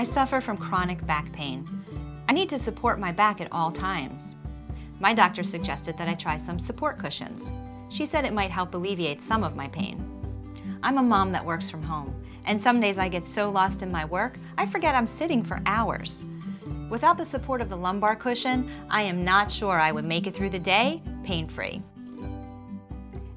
I suffer from chronic back pain. I need to support my back at all times. My doctor suggested that I try some support cushions. She said it might help alleviate some of my pain. I'm a mom that works from home, and some days I get so lost in my work, I forget I'm sitting for hours. Without the support of the lumbar cushion, I am not sure I would make it through the day pain-free.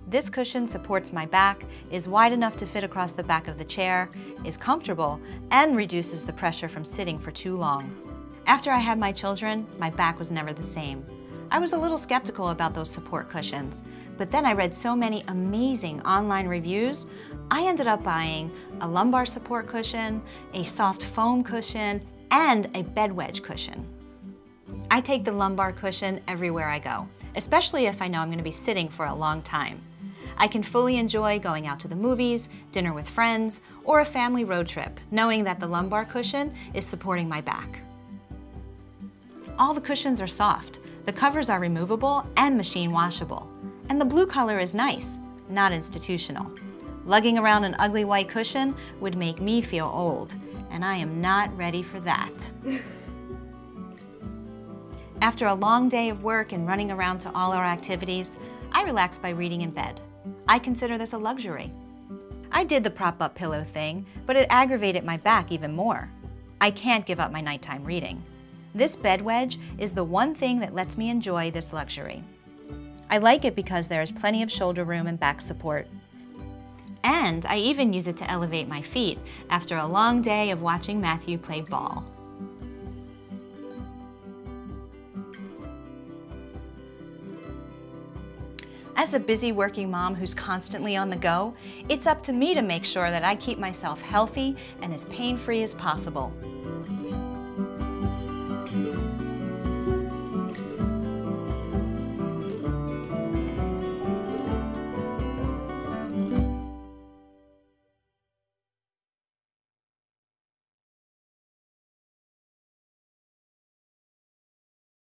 This cushion supports my back, is wide enough to fit across the back of the chair, is comfortable, and reduces the pressure from sitting for too long. After I had my children, my back was never the same. I was a little skeptical about those support cushions, but then I read so many amazing online reviews, I ended up buying a lumbar support cushion, a soft foam cushion, and a bed wedge cushion. I take the lumbar cushion everywhere I go, especially if I know I'm going to be sitting for a long time. I can fully enjoy going out to the movies, dinner with friends, or a family road trip, knowing that the lumbar cushion is supporting my back. All the cushions are soft, the covers are removable and machine washable, and the blue color is nice, not institutional. Lugging around an ugly white cushion would make me feel old, and I am not ready for that. After a long day of work and running around to all our activities, I relax by reading in bed. I consider this a luxury. I did the prop-up pillow thing, but it aggravated my back even more. I can't give up my nighttime reading. This bed wedge is the one thing that lets me enjoy this luxury. I like it because there is plenty of shoulder room and back support. And I even use it to elevate my feet after a long day of watching Matthew play ball. As a busy working mom who's constantly on the go, it's up to me to make sure that I keep myself healthy and as pain-free as possible.